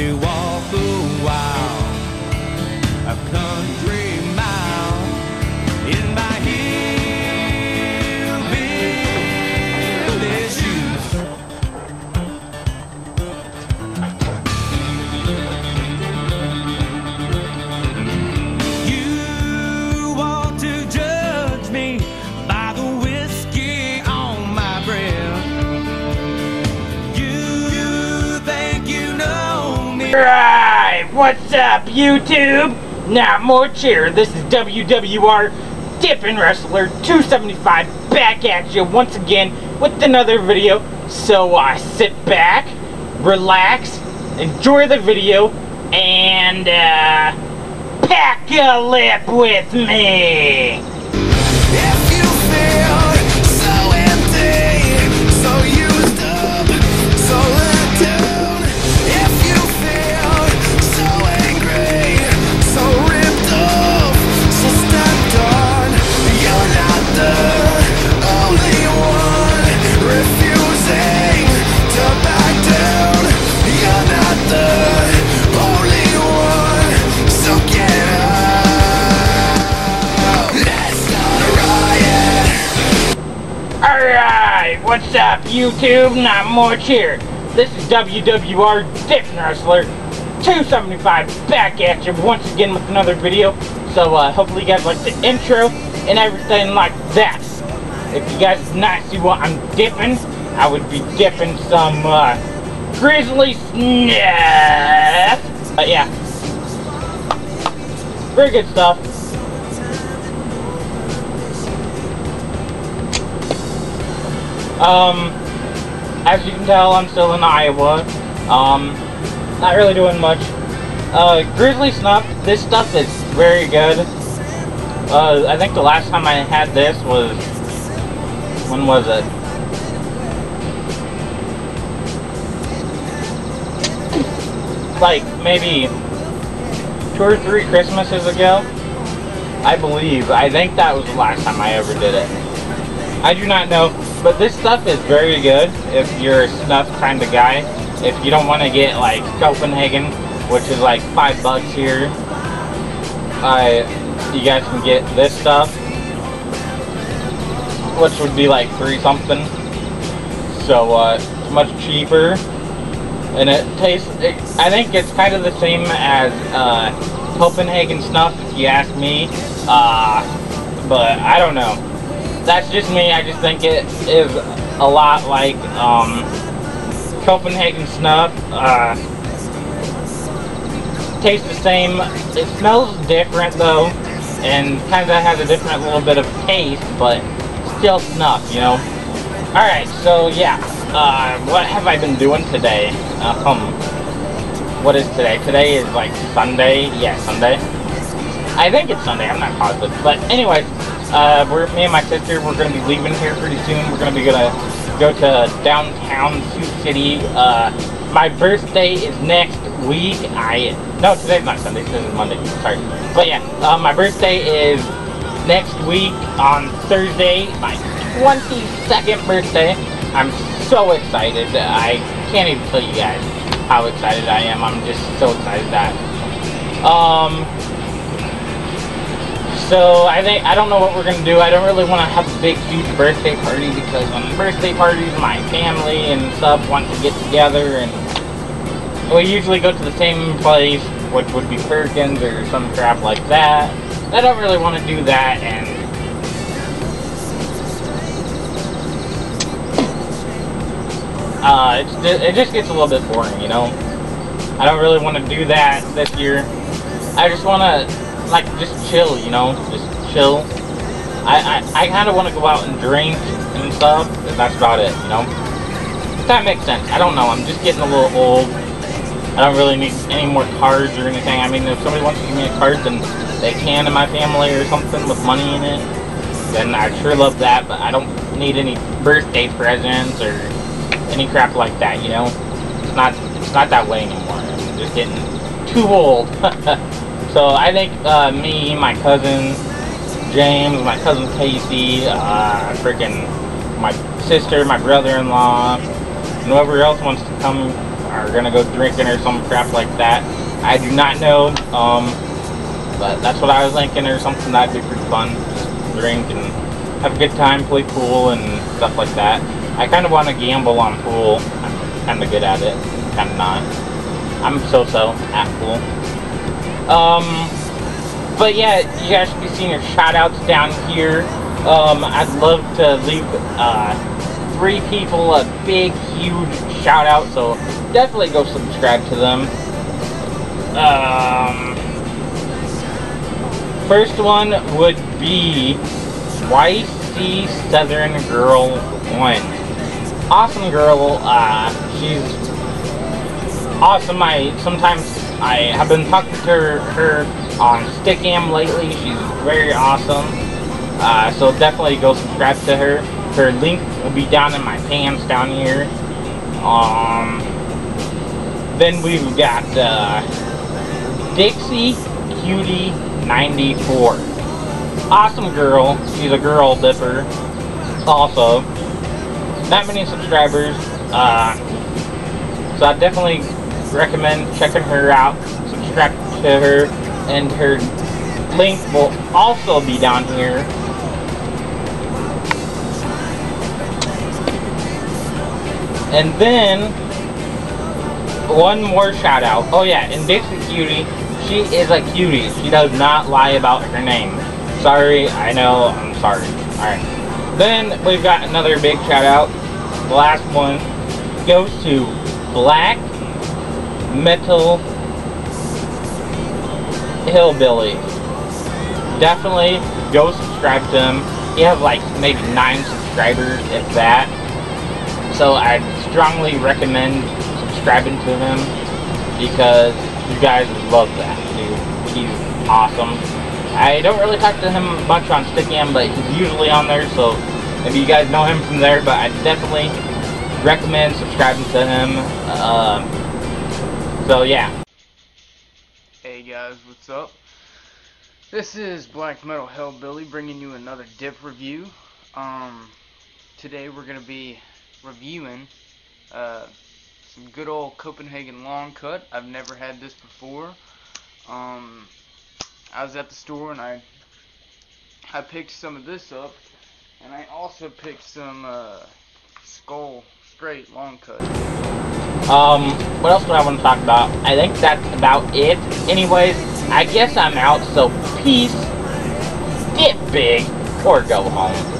they walk a while, a country mile in my hillbilly shoes. You want to judge me by the whiskey on my breath. You think you know me. Right, what's up, YouTube? Now more cheer, this is WWR Dippin' Wrestler 275 back at you once again with another video. So sit back, relax, enjoy the video, and pack a lip with me! If you feel so empty, so used up, so let down, if you feel so angry, so ripped off, so stepped on, you're not the only one refusing to back down. You're not the only one, so get up. Let's start a riot. Alright, what's up, YouTube? Not much here. This is WWR Dippin' Wrestler 275 back at you once again with another video. So hopefully you guys like the intro and everything like that. If you guys did not see what I'm dipping, I would be dipping some Grizzly Snuff. But yeah, very good stuff. As you can tell, I'm still in Iowa. Not really doing much. Grizzly Snuff, this stuff is very good. I think the last time I had this was, when was it? Like maybe 2 or 3 Christmases ago, I believe. I think that was the last time I ever did it. I do not know, but this stuff is very good if you're a snuff kind of guy. If you don't want to get like Copenhagen, which is like $5 here, you guys can get this stuff, which would be like 3 something. So it's much cheaper, and it tastes. I think it's kind of the same as Copenhagen snuff, if you ask me. But I don't know. That's just me. I just think it is a lot like Copenhagen snuff. Tastes the same. It smells different though, and kind of has a different little bit of taste, but still snuff, you know. All right, so yeah, what have I been doing today? What is today? Today is like Sunday. Yeah, Sunday. I think it's Sunday. I'm not positive, but anyways, me and my sister, we're gonna be leaving here pretty soon. We're gonna be go to downtown Sioux City. My birthday is next week. No, today's not Sunday, today's Monday, sorry. But yeah, my birthday is next week on Thursday, my 22nd birthday. I'm so excited. I can't even tell you guys how excited I am. I'm just so excited that. So I don't know what we're gonna do. I don't really want to have a big, huge birthday party, because on birthday parties, my family and stuff want to get together, and we usually go to the same place, which would be Perkins or some crap like that. I don't really want to do that, and it just gets a little bit boring, you know. I don't really want to do that this year. I just want to, like, just chill, you know, just chill. I kind of want to go out and drink and stuff, and that's about it, you know. If that makes sense. I don't know, I'm just getting a little old. I don't really need any more cards or anything. I mean, if somebody wants to give me a card, then they can, in my family or something with money in it, then I sure love that, but I don't need any birthday presents or any crap like that, you know. It's not that way anymore. I'm just getting too old. So I think me, my cousin James, my cousin Casey, freaking my sister, my brother-in-law, and whoever else wants to come are gonna go drinking or some crap like that. I do not know, but that's what I was thinking, or something that'd be pretty fun. Just drink and have a good time, play pool and stuff like that. I kind of want to gamble on pool. I'm kind of good at it, kind of not. I'm so-so at pool. But yeah, you guys should be seeing your shout-outs down here. I'd love to leave 3 people a big, huge shout-out, so definitely go subscribe to them. First one would be YC Southern Girl 1. Awesome girl. She's awesome. Sometimes I have been talking to her on STICAM lately. She's very awesome. So definitely go subscribe to her. Her link will be down in my pants down here. Then we've got DixieCutie94. Awesome girl. She's a girl dipper. Also, not many subscribers. So I definitely recommend checking her out. Subscribe to her, and her link will also be down here. And then one more shout out. Oh yeah, and Dixie Cutie, she is a cutie. She does not lie about her name. Sorry, I know, I'm sorry. Alright. Then we've got another big shout out. The last one goes to Black Metal Hillbilly. Definitely go subscribe to him. He has like maybe 9 subscribers, if that. So I strongly recommend subscribing to him because you guys love that dude. He's awesome. I don't really talk to him much on STICAM, but he's usually on there, so maybe you guys know him from there, but I definitely recommend subscribing to him. So yeah. Hey guys, what's up? This is Black Metal Hillbilly bringing you another dip review. Today we're going to be reviewing some good old Copenhagen long cut. I've never had this before. I was at the store and I picked some of this up, and I also picked some skull Great long cut. What else do I want to talk about? I think that's about it. Anyways, I guess I'm out, so peace, get big, or go home.